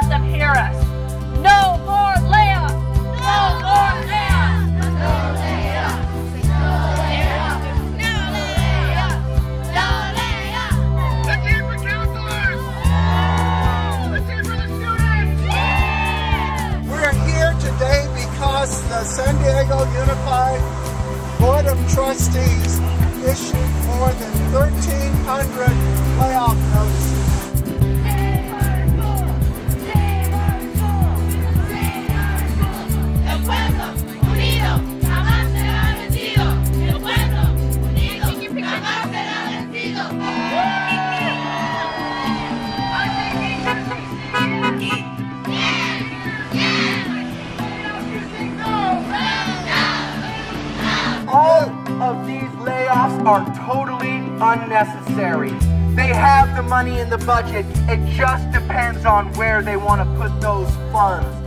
let them hear us. No more layoffs! No more layoffs! No layoffs! No layoffs! No layoffs! No layoffs! Let's hear for counselors! Let's hear for the students! Yeah. We're here today because the San Diego Unified Board of Trustees issued more than 1,300 layoff notices. Of these layoffs are totally unnecessary. They have the money in the budget. It just depends on where they want to put those funds.